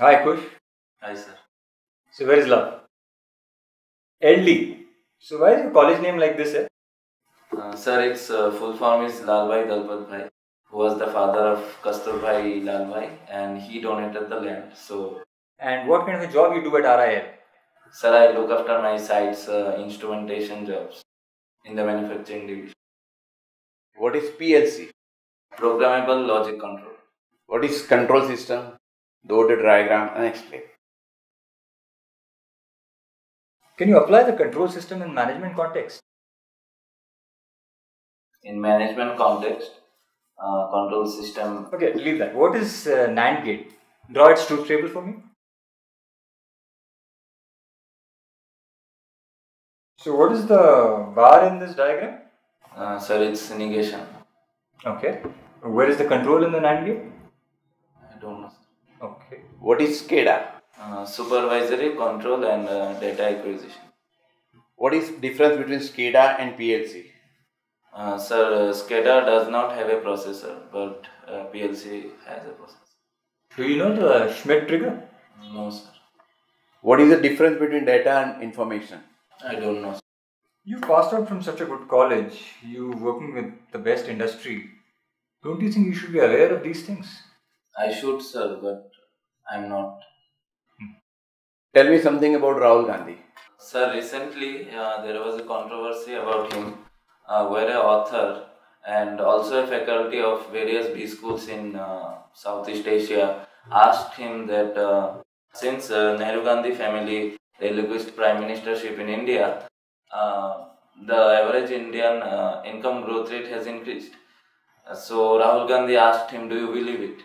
Hi Kush. Hi sir. So where is love? LD. So why is your college name like this, sir? Sir, its full form is Lalbhai Dalpatbhai, who was the father of Kasturbhai Lalbhai, and he donated the land. So. And what kind of a job you do at RIL? Sir, I look after my site's instrumentation jobs in the manufacturing division. What is PLC? Programmable Logic Control. What is control system? Draw the diagram and explain. Can you apply the control system in management context? In management context, control system... Okay, leave that. What is NAND gate? Draw its truth table for me. So what is the bar in this diagram? Sir, it's negation. Okay. Where is the control in the NAND gate? I don't know. Okay. What is SCADA? Supervisory control and data acquisition. What is difference between SCADA and PLC? Sir, SCADA does not have a processor, but PLC has a processor. Do you know the Schmidt trigger? No, sir. What is the difference between data and information? I don't know, sir. You passed out from such a good college. You working with the best industry. Don't you think you should be aware of these things? I should, sir, but I'm not. Tell me something about Rahul Gandhi. Sir, recently there was a controversy about him where an author and also a faculty of various B schools in Southeast Asia asked him that since Nehru Gandhi family relinquished prime ministership in India, the average Indian income growth rate has increased. So Rahul Gandhi asked him, do you believe it?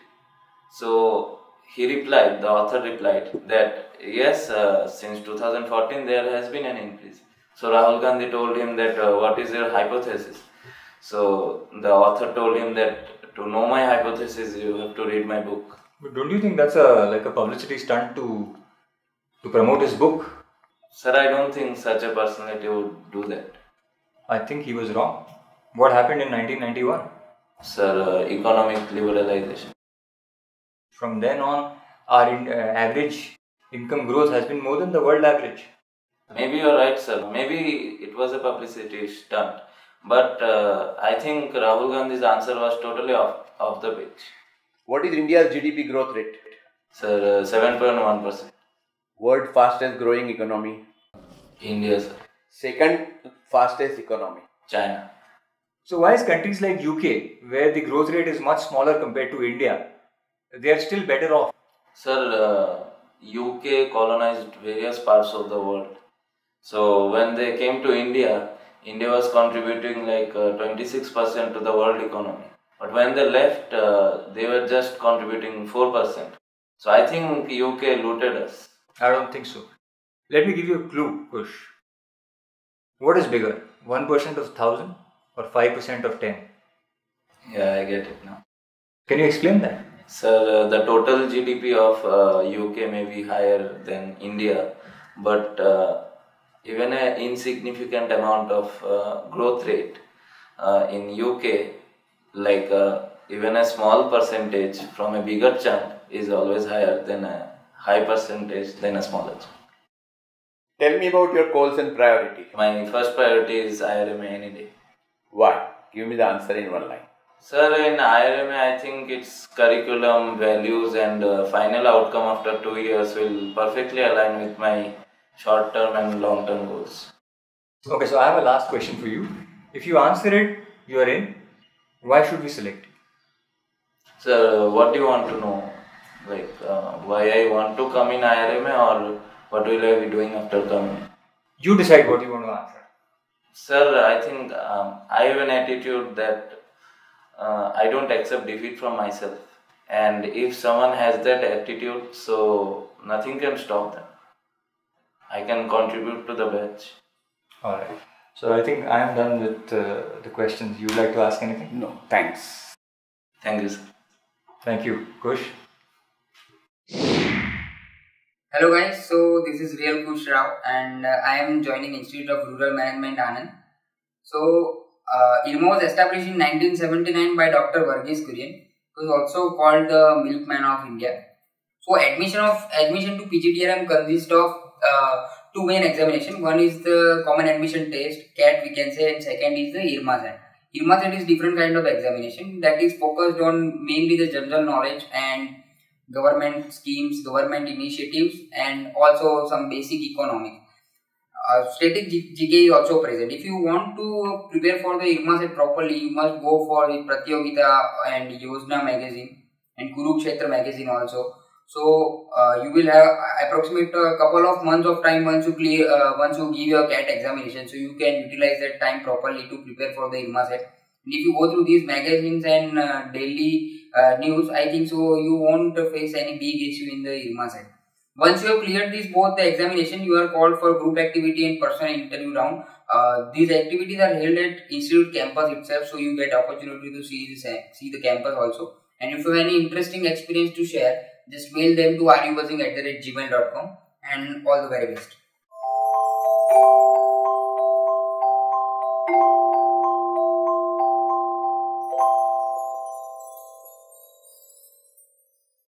So he replied, the author replied that yes, since 2014 there has been an increase. So Rahul Gandhi told him that what is your hypothesis? So the author told him that to know my hypothesis you have to read my book. But don't you think that's like a publicity stunt to promote his book? Sir, I don't think such a personality would do that. I think he was wrong. What happened in 1991? Sir, economic liberalization. From then on, our average income growth has been more than the world average. Maybe you're right, sir. Maybe it was a publicity stunt. But I think Rahul Gandhi's answer was totally off the pitch. What is India's GDP growth rate? Sir, 7.1%. World fastest growing economy? India, sir. Second fastest economy? China. So why is countries like UK, where the growth rate is much smaller compared to India, they are still better off? Sir, UK colonized various parts of the world. So when they came to India, India was contributing like 26% to the world economy. But when they left, they were just contributing 4%. So I think UK looted us. I don't think so. Let me give you a clue, Kush. What is bigger, 1% of 1000 or 5% of 10? Yeah, I get it now. Can you explain that? Sir, the total GDP of UK may be higher than India, but even an insignificant amount of growth rate in UK, like even a small percentage from a bigger chunk is always higher than a high percentage than a smaller chunk. Tell me about your goals and priority. My first priority is IRMA any day. Why? Give me the answer in one line. Sir, in IRMA, I think its curriculum, values and final outcome after 2 years will perfectly align with my short-term and long-term goals. Okay, so I have a last question for you. If you answer it, you are in. Why should we select you? Sir, what do you want to know? Like, why I want to come in IRMA or what will I be doing after coming? You decide what you want to answer. Sir, I think I have an attitude that I don't accept defeat from myself, and if someone has that attitude, so nothing can stop them. I can contribute to the batch. Alright, so I think I am done with the questions. You would like to ask anything? No, thanks. Thank you, sir. Thank you, Kush. Hello guys, so this is real Kush Rao and I am joining Institute of Rural Management Anand. So IRMA was established in 1979 by Dr. Vargis Kurien, who is also called the Milkman of India. So admission to PGDRM consists of two main examination. One is the common admission test, CAT we can say, and second is the IRMASAT. IRMASAT is different kind of examination that is focused on mainly the general knowledge and government schemes, government initiatives, and also some basic economics. Static GK is also present. If you want to prepare for the IRMASAT properly, you must go for the Pratyogita and Yojana magazine and Kurukshetra magazine also. So you will have approximate a couple of months of time once you clear, once you give your CAT examination, so you can utilize that time properly to prepare for the IRMASAT. And if you go through these magazines and daily news, I think so you won't face any big issue in the IRMASAT. Once you have cleared these both the examination, you are called for group activity and personal interview round. These activities are held at institute campus itself, so you get opportunity to see the campus also. And if you have any interesting experience to share, just mail them to rubuzzing@gmail.com, and all the very best.